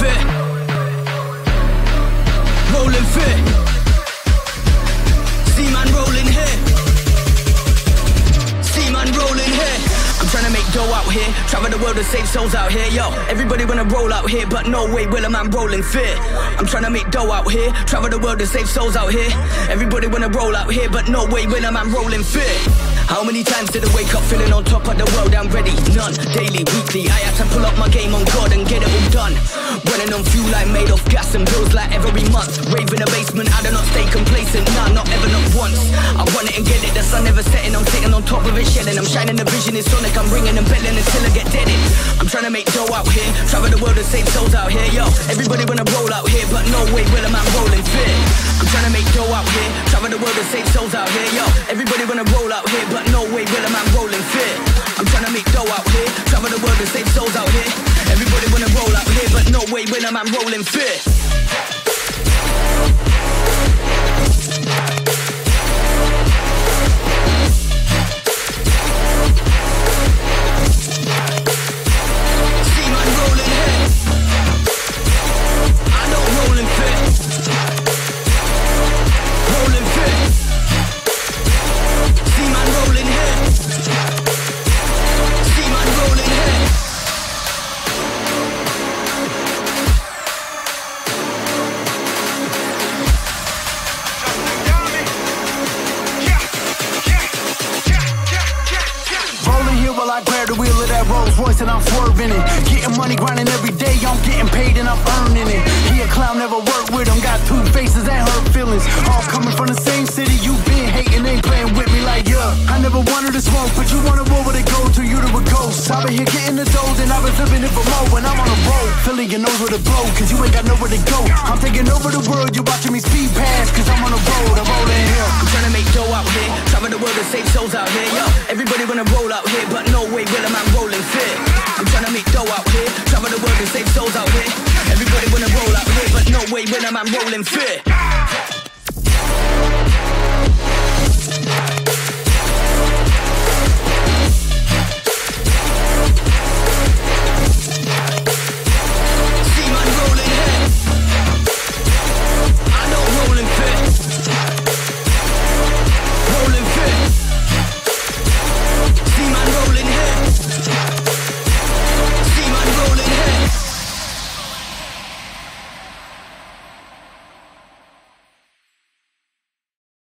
fit, rolling fit. See man rolling here, see man rolling here. I'm trying to make dough out here, travel the world and save souls out here, yo. Everybody wanna roll out here, but no way will a man rolling fit. I'm trying to make dough out here, travel the world and save souls out here. Everybody wanna roll out here, but no way will a man rolling fit. How many times did I wake up feeling on top of the world? I'm ready, none. Daily, weekly, I had to pull up my game on God and get it all done. Running on fuel like made off gas and bills like every month. Rave in the basement, I do not stay complacent, nah, not ever, not once. I want it and get it, the sun never setting, I'm sitting on top of it, shelling. I'm shining, the vision is sonic, I'm ringing and belling until I get deaded. I'm trying to make dough out here, travel the world and save souls out here, yo. Everybody wanna roll out here, but no way will a man rolling fit. I'm trying to make dough out here, travel the world and save souls out here, yo. Everybody wanna roll out here, but no way will a man rolling fit. I'm trying to make dough out here, travel the world and save souls out here. Everybody wanna roll out here, but no way will a man rolling fit. See man rolling here, I know rolling fit. Rolling fit. See man rolling here, see man rolling here. I grab the wheel of that Rolls Royce and I'm swerving it. Getting money, grinding every day, I'm getting paid and I'm earning it. He a clown, never work with him, got two faces and hurt feelings. All coming from the same city, you been hating, ain't playing with me like, yeah. I never wanted to smoke, but you wanted more where to go, to you to a ghost. I've been here getting the dough, then I've been flipping it for more when I'm on the road. Feeling your nose with a blow, cause you ain't got nowhere to go. I'm taking over the world, you watching me speed past, cause I'm on the road, I'm rolling here. I'm trying to make dough out here, travel the world and save souls out here, yo. Everybody wanna roll out here, but no way will a man rolling fit. I'm trying to make dough out here, travel the world and save souls out here. Everybody wanna roll out here, but no way will a man rolling fit.